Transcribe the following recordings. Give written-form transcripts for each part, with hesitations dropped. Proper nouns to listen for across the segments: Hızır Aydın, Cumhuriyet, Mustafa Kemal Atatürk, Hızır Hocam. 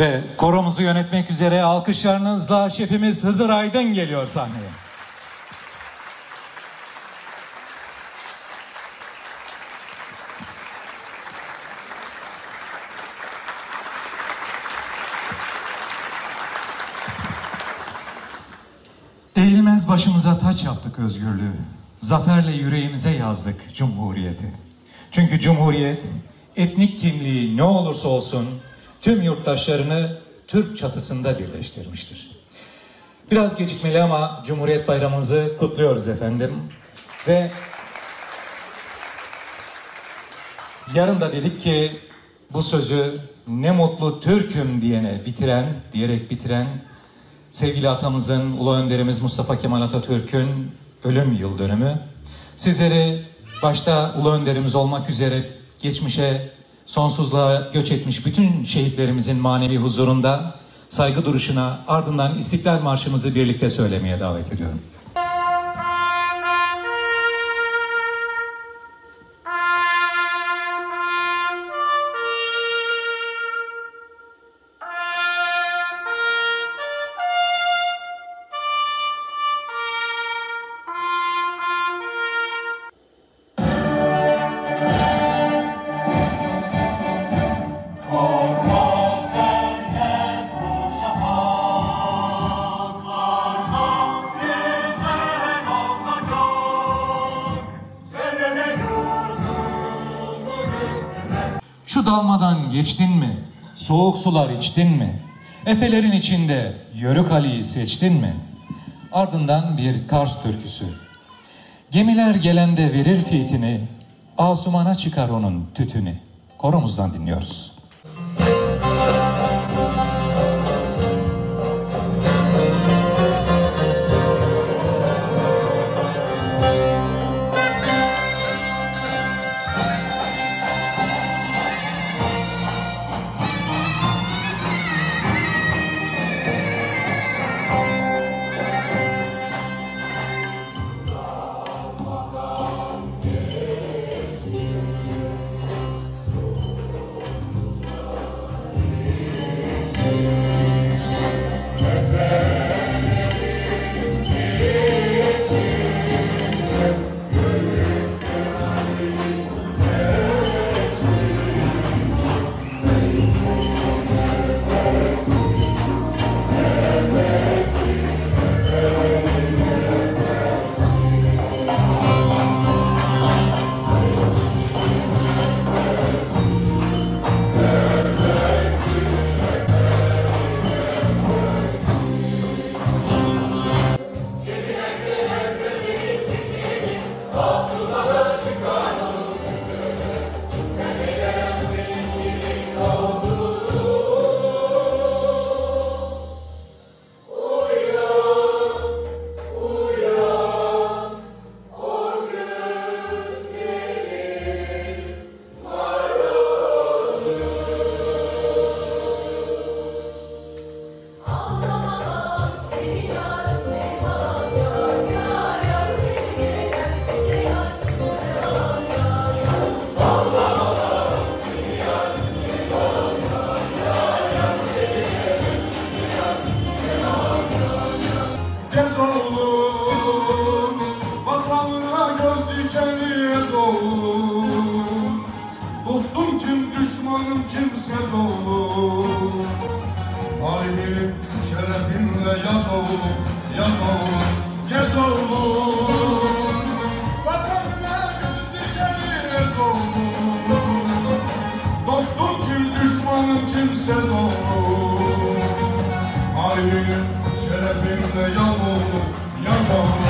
Ve koromuzu yönetmek üzere alkışlarınızla şefimiz Hızır Aydın geliyor sahneye. Eğilmez başımıza taç yaptık özgürlüğü, zaferle yüreğimize yazdık Cumhuriyeti. Çünkü Cumhuriyet, etnik kimliği ne olursa olsun tüm yurttaşlarını Türk çatısında birleştirmiştir. Biraz gecikmeli ama Cumhuriyet Bayramımızı kutluyoruz efendim. Ve yarın da dedik ki bu sözü ne mutlu Türk'üm diyene diyerek bitiren sevgili atamızın, ulu önderimiz Mustafa Kemal Atatürk'ün ölüm yıl dönümü. Sizleri başta ulu önderimiz olmak üzere geçmişe, sonsuzluğa göç etmiş bütün şehitlerimizin manevi huzurunda saygı duruşuna, ardından İstiklal Marşımızı birlikte söylemeye davet ediyorum. Şu dalmadan geçtin mi? Soğuk sular içtin mi? Efelerin içinde Yörük Ali'yi seçtin mi? Ardından bir Kars türküsü. Gemiler gelende verir fiyetini, Asuman'a çıkar onun tütünü. Koromuzdan dinliyoruz. Kimsesiz olur, tarihin şerefinle yaz olur, yaz olur, yaz olur. Vatanına göz dikeriz olur. Dostum kim, düşmanım kimsesiz olur, tarihin şerefinle yaz olur, yaz olur.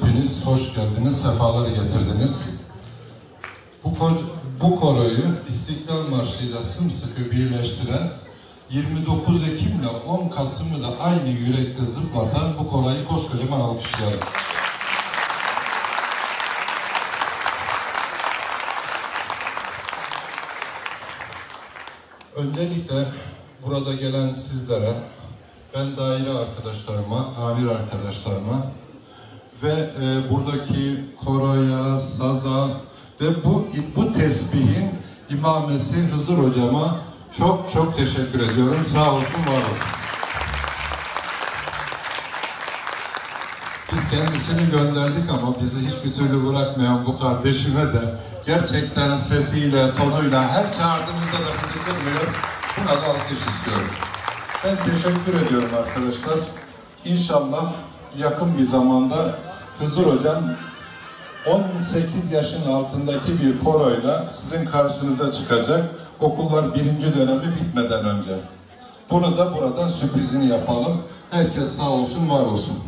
hepiniz hoş geldiniz, sefalar getirdiniz. Bu koroyu İstiklal Marşı'yla sımsıkı birleştiren, 29 Ekim'le 10 Kasım'ı da aynı yürekte zıplatan bu koroyu koskocaman alkışlayalım. Öncelikle burada gelen sizlere, ben daire arkadaşlarıma, amir arkadaşlarıma ve buradaki koroya, saza ve bu tesbihin imamesi Hızır Hocama çok çok teşekkür ediyorum. Sağ olsun, var olsun. Biz kendisini gönderdik ama bizi hiçbir türlü bırakmayan bu kardeşime de gerçekten sesiyle, tonuyla, her çağırdığımızda da bizi kırmıyor. Buna da alkış istiyorum. Ben teşekkür ediyorum arkadaşlar. İnşallah yakın bir zamanda Hızır Hocam 18 yaşın altındaki bir koroyla sizin karşınıza çıkacak. Okullar 1. dönemi bitmeden önce. Bunu da buradan sürprizini yapalım. Herkes sağ olsun, var olsun.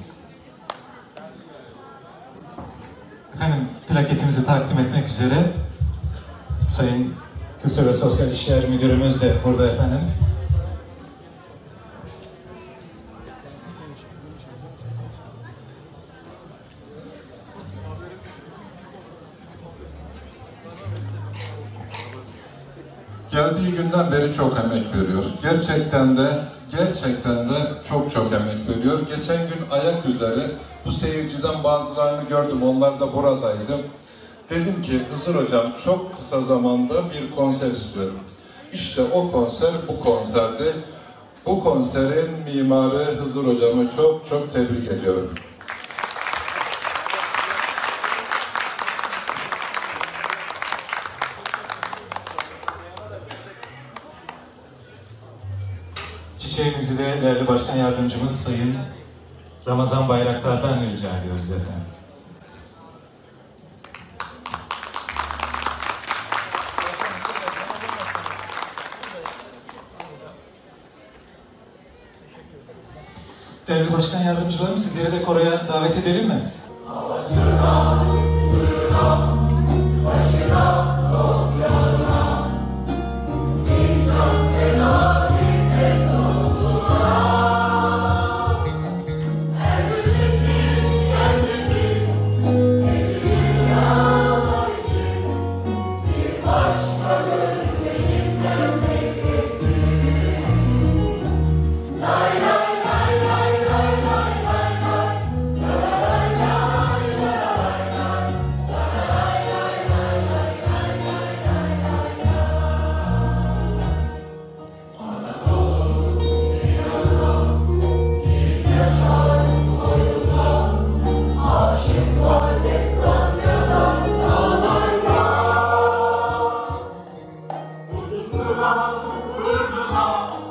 Efendim, plaketimizi takdim etmek üzere Sayın Kültür ve Sosyal İşler Müdürümüz de burada efendim. Geldiği günden beri çok emek veriyor. Gerçekten de çok emek veriyor. Geçen gün ayak üzere bu seyirciden bazılarını gördüm. Onlar da buradaydı. Dedim ki Hızır Hocam, çok kısa zamanda bir konser istiyorum. İşte o konser bu konserdi. Bu konserin mimarı Hızır Hocam'ı çok tebrik ediyorum. Çiçeğimizi de değerli başkan yardımcımız Sayın Ramazan Bayraktar'dan rica ediyoruz efendim. Değerli başkan yardımcılarım, sizleri de koroya davet edelim mi? Havasına, suyuna, başına, toprağına, bir can fena bir tek. Vurdular, vurdular,